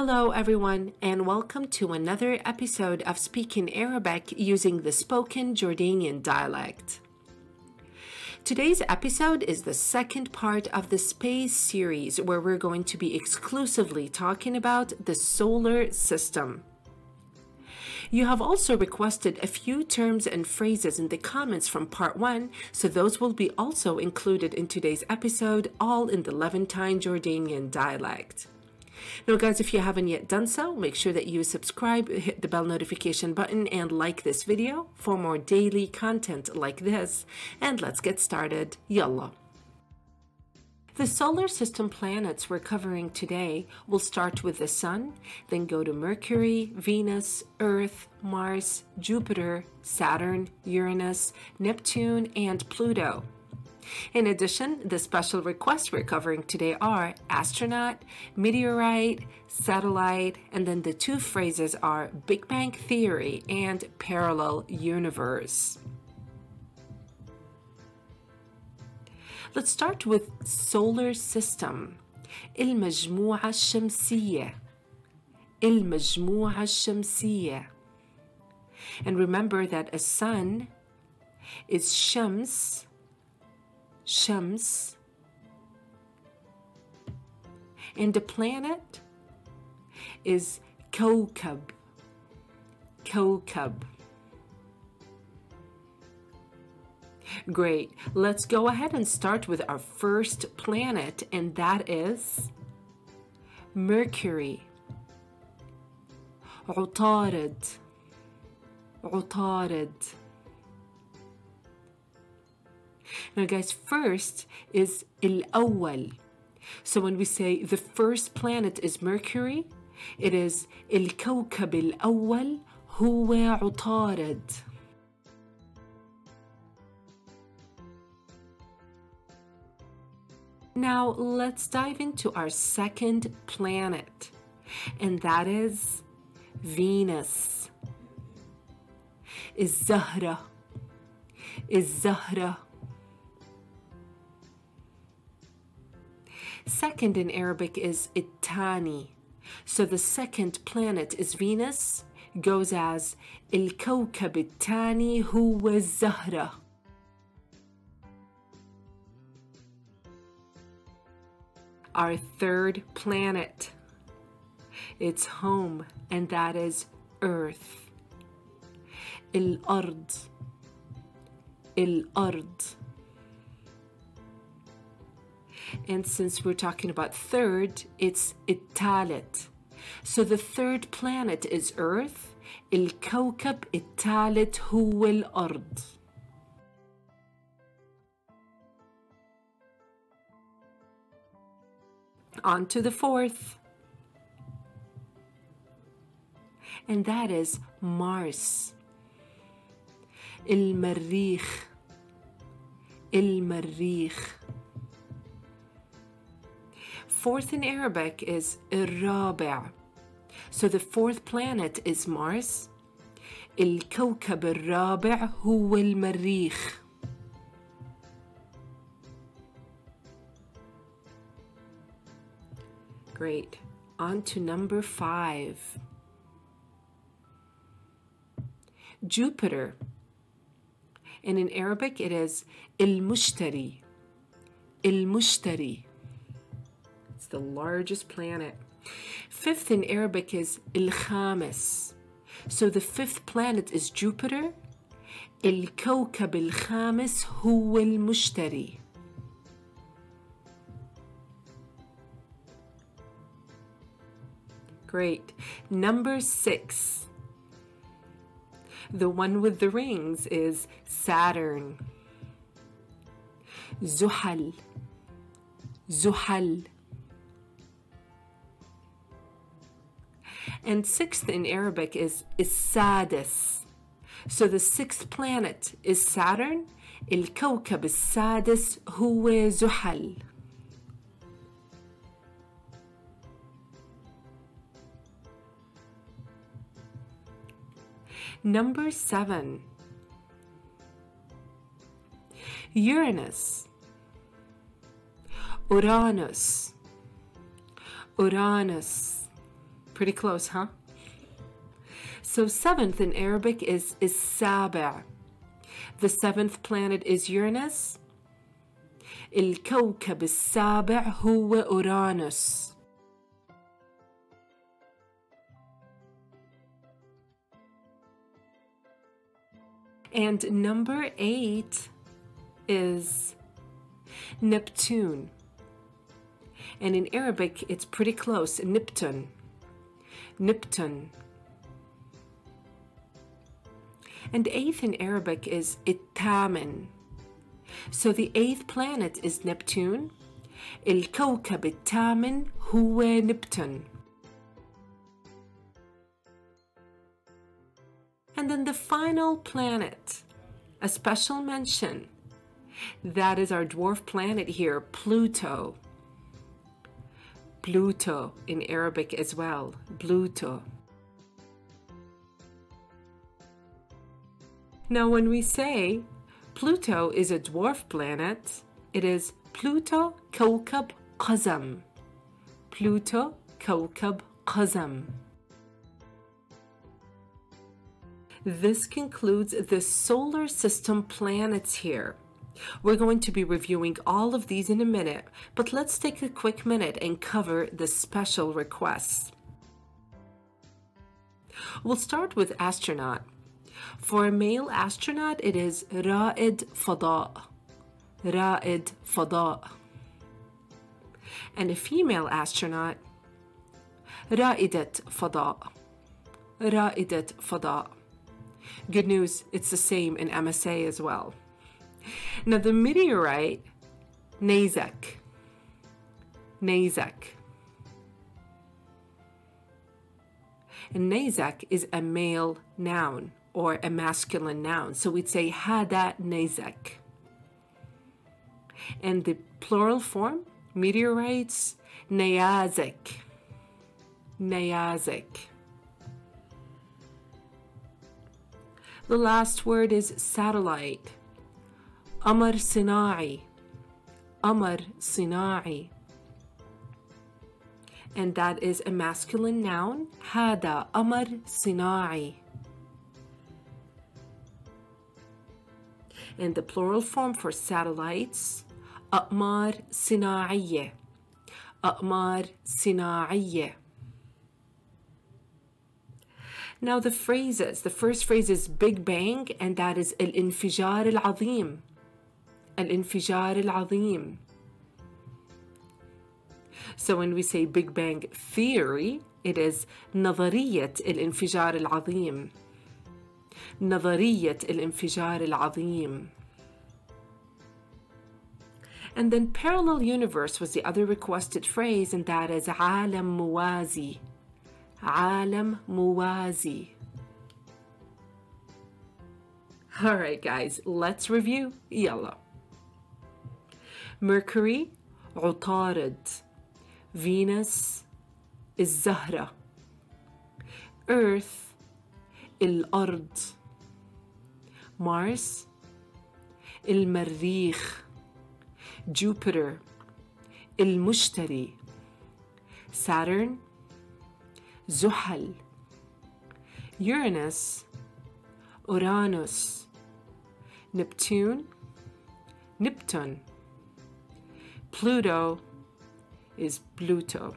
Hello everyone, and welcome to another episode of Speaking Arabic using the spoken Jordanian dialect. Today's episode is the second part of the space series where we're going to be exclusively talking about the solar system. You have also requested a few terms and phrases in the comments from part 1, so those will be also included in today's episode, all in the Levantine Jordanian dialect. Now guys, if you haven't yet done so, make sure that you subscribe, hit the bell notification button, and like this video for more daily content like this. And let's get started. Yalla! The solar system planets we're covering today will start with the Sun, then go to Mercury, Venus, Earth, Mars, Jupiter, Saturn, Uranus, Neptune, and Pluto. In addition, the special requests we're covering today are Astronaut, Meteorite, Satellite, and then the two phrases are Big Bang Theory and Parallel Universe. Let's start with solar system. المجموعة الشمسية. المجموعة الشمسية. And remember that a sun is shams. Shams, and the planet is Kawkab. Kawkab. Great. Let's go ahead and start with our first planet, and that is Mercury. عطارد. عطارد. Now guys, first is الأول. So when we say the first planet is Mercury, it is الكوكب الأول هو عطارد. Now let's dive into our second planet, and that is Venus. الزهرة. الزهرة. Second in Arabic is Ittani. So the second planet is Venus, goes as الكوكب الثاني هو الزهرة. Our third planet, it's home, and that is Earth. الأرض. الأرض. And since we're talking about third, it's الثالث. So the third planet is Earth. الكوكب الثالث هو الأرض. On to the fourth. And that is Mars. المريخ. المريخ. Fourth in Arabic is الرابع. So the fourth planet is Mars. الكوكب الرابع هو المريخ. Great. On to number 5. Jupiter. And in Arabic it is المشتري. المشتري. It's the largest planet. Fifth in Arabic is الخامس. So the fifth planet is Jupiter. الكوكب الخامس هو المشتري. Great. Number 6. The one with the rings is Saturn. زحل. زحل. And sixth in Arabic is السادس. So the sixth planet is Saturn. الكوكب السادس هو زحل. Number 7. Uranus. Uranus. Uranus. Pretty close, huh? So seventh in Arabic is Saba. The seventh planet is Uranus. الكوكب السابع هو Uranus. And number 8 is Neptune. And in Arabic, it's pretty close, Neptune. Neptune. And 8th in Arabic is Ittaman. So the 8th planet is Neptune. الكوكب الثامن هو نبتون. And then the final planet, a special mention. That is our dwarf planet here, Pluto. Pluto in Arabic as well, Pluto. Now when we say Pluto is a dwarf planet, it is Pluto كوكب قزم. Pluto كوكب قزم. This concludes the solar system planets here. We're going to be reviewing all of these in a minute, but let's take a quick minute and cover the special requests. We'll start with astronaut. For a male astronaut, it is رائد فضاء. رائد فضاء. And a female astronaut, رائدة فضاء. رائدة فضاء. Good news, it's the same in MSA as well. Now the meteorite, نيزك. نيزك. And نيزك is a male noun or a masculine noun. So we'd say هذا نيزك. And the plural form, meteorites, نيازك. نيازك. The last word is satellite. قمر صناعي. قمر صناعي. And that is a masculine noun. هذا قمر صناعي. And the plural form for satellites, أقمار صناعية. أقمار صناعية. Now the phrases. The first phrase is Big Bang, and that is الانفجار العظيم. الانفجار العظيم. So when we say Big Bang Theory, it is نظرية الانفجار العظيم. نظرية الانفجار العظيم. And then Parallel Universe was the other requested phrase, and that is عالم موازي. عالم موازي. Alright guys, let's review. يلا. Mercury, عطارد. Venus, الزهرة. Earth, الأرض. Mars, المريخ. Jupiter, المشتري. Saturn, زحل. Uranus, Uranus. Neptune, نبتون. Pluto is Pluto.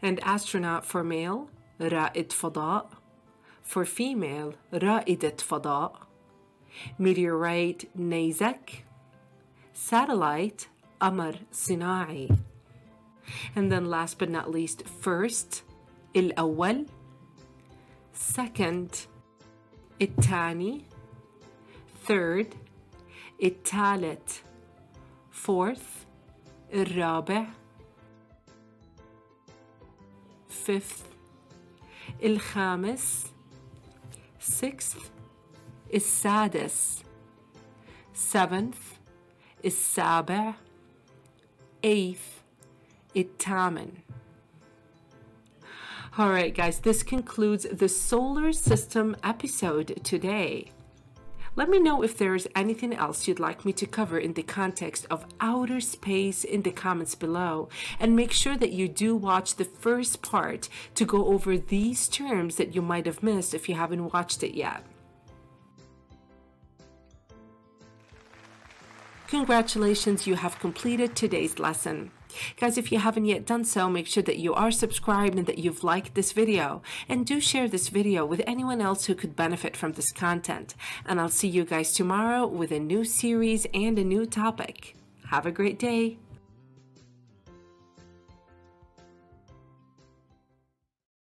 And astronaut for male, رائد فضاء. For female, رائدة فضاء. Meteorite, نيزك. Satellite, قمر صناعي. And then last but not least, first, الأول. Second, الثاني. Third, الثالث. Fourth, الرابع. Fifth, الخامس. Sixth, السادس. Seventh, السابع. Eighth, الثامن. All right, guys, this concludes the solar system episode today. Let me know if there is anything else you'd like me to cover in the context of outer space in the comments below, and make sure that you do watch the first part to go over these terms that you might have missed if you haven't watched it yet. Congratulations, you have completed today's lesson. Guys, if you haven't yet done so, make sure that you are subscribed and that you've liked this video. And do share this video with anyone else who could benefit from this content. And I'll see you guys tomorrow with a new series and a new topic. Have a great day.